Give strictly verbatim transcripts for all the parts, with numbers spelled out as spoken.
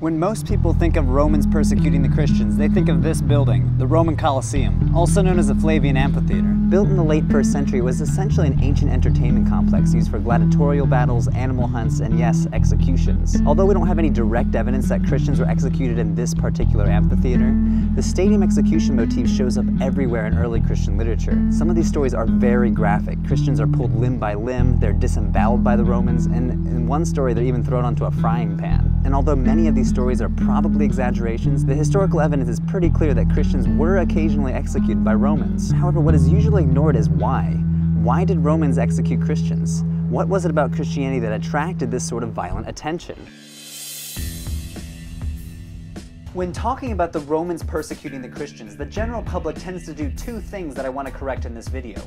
When most people think of Romans persecuting the Christians, they think of this building, the Roman Colosseum, also known as the Flavian Amphitheater. Built in the late first century, it was essentially an ancient entertainment complex used for gladiatorial battles, animal hunts, and yes, executions. Although we don't have any direct evidence that Christians were executed in this particular amphitheater, the stadium execution motif shows up everywhere in early Christian literature. Some of these stories are very graphic. Christians are pulled limb by limb, they're disemboweled by the Romans, and in one story they're even thrown onto a frying pan. And although many of these stories are probably exaggerations, the historical evidence is pretty clear that Christians were occasionally executed by Romans. However, what is usually ignored is why. Why did Romans execute Christians? What was it about Christianity that attracted this sort of violent attention? When talking about the Romans persecuting the Christians, the general public tends to do two things that I want to correct in this video.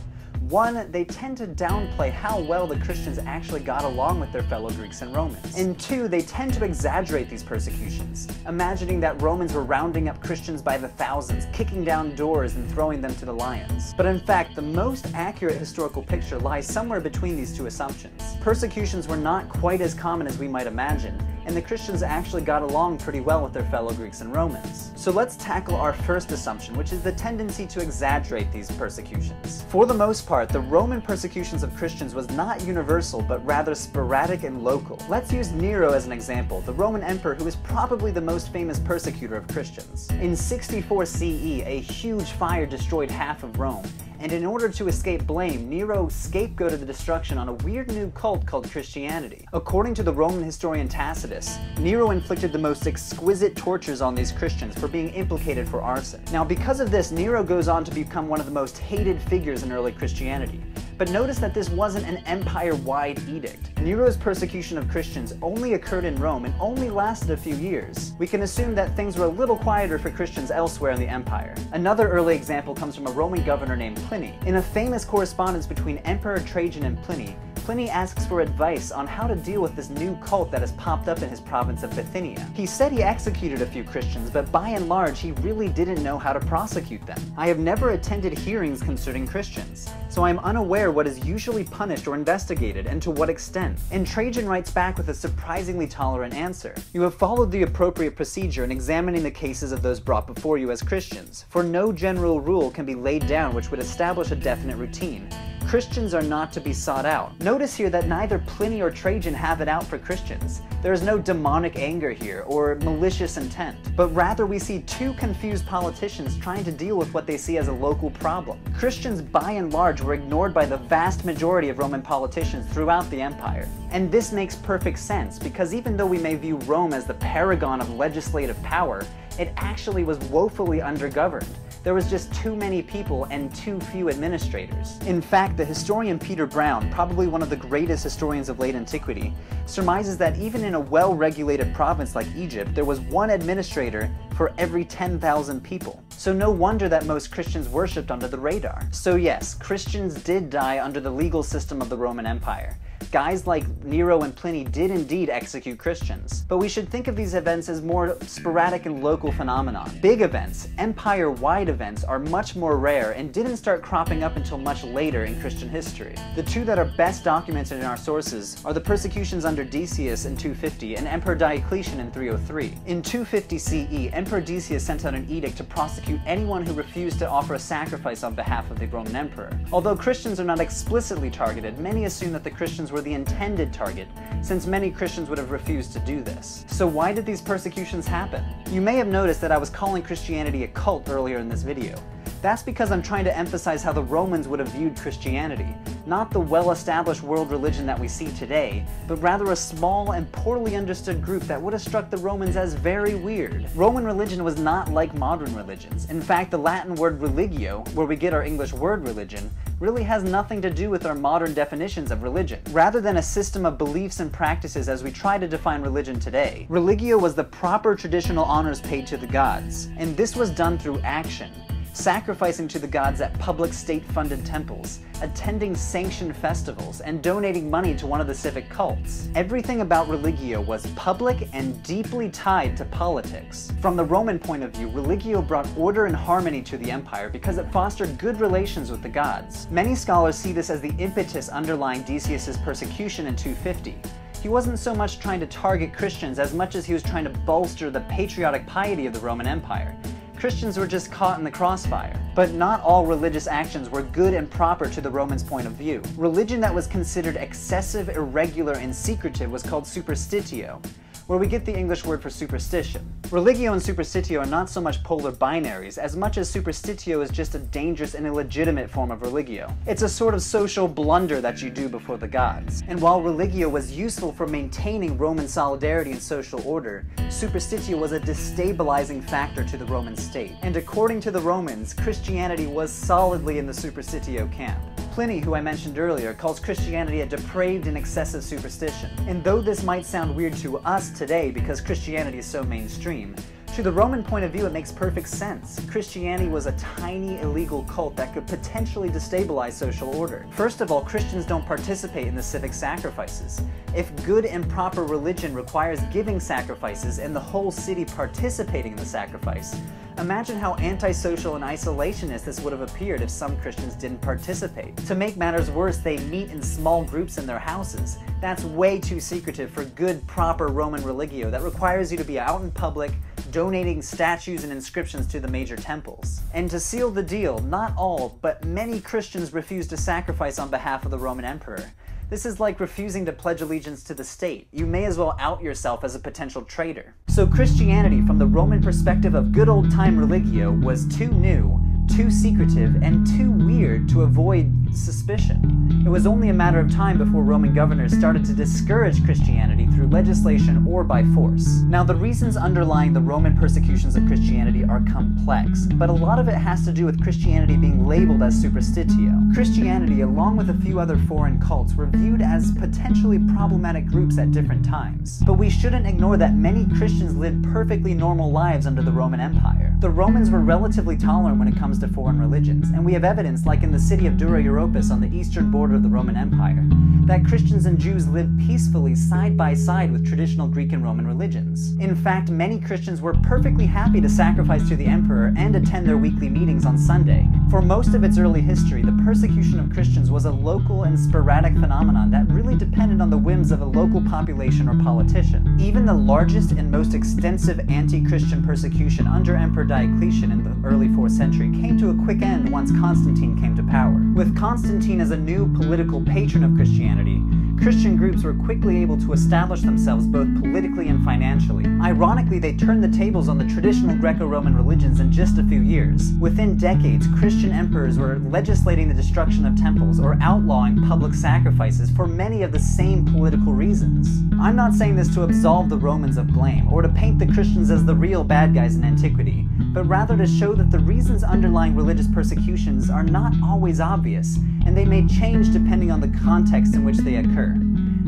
One, they tend to downplay how well the Christians actually got along with their fellow Greeks and Romans. And two, they tend to exaggerate these persecutions, imagining that Romans were rounding up Christians by the thousands, kicking down doors and throwing them to the lions. But in fact, the most accurate historical picture lies somewhere between these two assumptions. Persecutions were not quite as common as we might imagine, and the Christians actually got along pretty well with their fellow Greeks and Romans. So let's tackle our first assumption, which is the tendency to exaggerate these persecutions. For the most part, the Roman persecutions of Christians was not universal, but rather sporadic and local. Let's use Nero as an example, the Roman emperor who is probably the most famous persecutor of Christians. In sixty-four C E, a huge fire destroyed half of Rome. And in order to escape blame, Nero scapegoated the destruction on a weird new cult called Christianity. According to the Roman historian Tacitus, Nero inflicted the most exquisite tortures on these Christians for being implicated for arson. Now, because of this, Nero goes on to become one of the most hated figures in early Christianity. But notice that this wasn't an empire-wide edict. Nero's persecution of Christians only occurred in Rome and only lasted a few years. We can assume that things were a little quieter for Christians elsewhere in the empire. Another early example comes from a Roman governor named Pliny. In a famous correspondence between Emperor Trajan and Pliny, Pliny asks for advice on how to deal with this new cult that has popped up in his province of Bithynia. He said he executed a few Christians, but by and large he really didn't know how to prosecute them. I have never attended hearings concerning Christians, so I am unaware what is usually punished or investigated and to what extent. And Trajan writes back with a surprisingly tolerant answer. You have followed the appropriate procedure in examining the cases of those brought before you as Christians, for no general rule can be laid down which would establish a definite routine. Christians are not to be sought out. Notice here that neither Pliny or Trajan have it out for Christians. There is no demonic anger here or malicious intent, but rather we see two confused politicians trying to deal with what they see as a local problem. Christians by and large were ignored by the vast majority of Roman politicians throughout the empire. And this makes perfect sense because even though we may view Rome as the paragon of legislative power, it actually was woefully undergoverned. There was just too many people and too few administrators. In fact, the historian Peter Brown, probably one of the greatest historians of late antiquity, surmises that even in a well-regulated province like Egypt, there was one administrator for every ten thousand people. So no wonder that most Christians worshipped under the radar. So yes, Christians did die under the legal system of the Roman Empire. Guys like Nero and Pliny did indeed execute Christians, but we should think of these events as more sporadic and local phenomena. Big events, empire-wide events, are much more rare and didn't start cropping up until much later in Christian history. The two that are best documented in our sources are the persecutions under Decius in two fifty and Emperor Diocletian in three oh three. In two fifty C E, Emperor Decius sent out an edict to prosecute anyone who refused to offer a sacrifice on behalf of the Roman emperor. Although Christians are not explicitly targeted, many assume that the Christians were the intended target, since many Christians would have refused to do this. So why did these persecutions happen? You may have noticed that I was calling Christianity a cult earlier in this video. That's because I'm trying to emphasize how the Romans would have viewed Christianity, not the well-established world religion that we see today, but rather a small and poorly understood group that would have struck the Romans as very weird. Roman religion was not like modern religions. In fact, the Latin word religio, where we get our English word religion, really has nothing to do with our modern definitions of religion. Rather than a system of beliefs and practices as we try to define religion today, religio was the proper traditional honors paid to the gods, and this was done through action. Sacrificing to the gods at public state-funded temples, attending sanctioned festivals, and donating money to one of the civic cults. Everything about religio was public and deeply tied to politics. From the Roman point of view, religio brought order and harmony to the empire because it fostered good relations with the gods. Many scholars see this as the impetus underlying Decius's persecution in two fifty. he wasn't so much trying to target Christians as much as he was trying to bolster the patriotic piety of the Roman Empire. Christians were just caught in the crossfire. But not all religious actions were good and proper to the Romans' point of view. Religion that was considered excessive, irregular, and secretive was called superstitio, where we get the English word for superstition. Religio and superstitio are not so much polar binaries, as much as superstitio is just a dangerous and illegitimate form of religio. It's a sort of social blunder that you do before the gods. And while religio was useful for maintaining Roman solidarity and social order, superstitio was a destabilizing factor to the Roman state. And according to the Romans, Christianity was solidly in the superstitio camp. Pliny, who I mentioned earlier, calls Christianity a depraved and excessive superstition. And though this might sound weird to us today because Christianity is so mainstream, to the Roman point of view it makes perfect sense. Christianity was a tiny illegal cult that could potentially destabilize social order. First of all, Christians don't participate in the civic sacrifices. If good and proper religion requires giving sacrifices and the whole city participating in the sacrifice, imagine how antisocial and isolationist this would have appeared if some Christians didn't participate. To make matters worse, they meet in small groups in their houses. That's way too secretive for good, proper Roman religio that requires you to be out in public, donating statues and inscriptions to the major temples. And to seal the deal, not all, but many Christians refused to sacrifice on behalf of the Roman emperor. This is like refusing to pledge allegiance to the state. You may as well out yourself as a potential traitor. So Christianity, from the Roman perspective of good old-time religio, was too new, too secretive, and too weird to avoid suspicion. It was only a matter of time before Roman governors started to discourage Christianity through legislation or by force. Now, the reasons underlying the Roman persecutions of Christianity are complex, but a lot of it has to do with Christianity being labeled as superstitio. Christianity, along with a few other foreign cults, were viewed as potentially problematic groups at different times. But we shouldn't ignore that many Christians lived perfectly normal lives under the Roman Empire. The Romans were relatively tolerant when it comes to foreign religions, and we have evidence, like in the city of Dura Europus on the eastern border of the Roman Empire, that Christians and Jews lived peacefully side by side with traditional Greek and Roman religions. In fact, many Christians were perfectly happy to sacrifice to the emperor and attend their weekly meetings on Sunday. For most of its early history, the persecution of Christians was a local and sporadic phenomenon that really depended on the whims of a local population or politician. Even the largest and most extensive anti-Christian persecution under Emperor Diocletian in the early fourth century came to a quick end once Constantine came to power. With Constantine as a new political patron of Christianity, Christian groups were quickly able to establish themselves both politically and financially. Ironically, they turned the tables on the traditional Greco-Roman religions in just a few years. Within decades, Christian emperors were legislating the destruction of temples or outlawing public sacrifices for many of the same political reasons. I'm not saying this to absolve the Romans of blame or to paint the Christians as the real bad guys in antiquity, but rather to show that the reasons underlying religious persecutions are not always obvious, and they may change depending on the context in which they occur.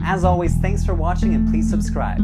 As always, thanks for watching, and please subscribe.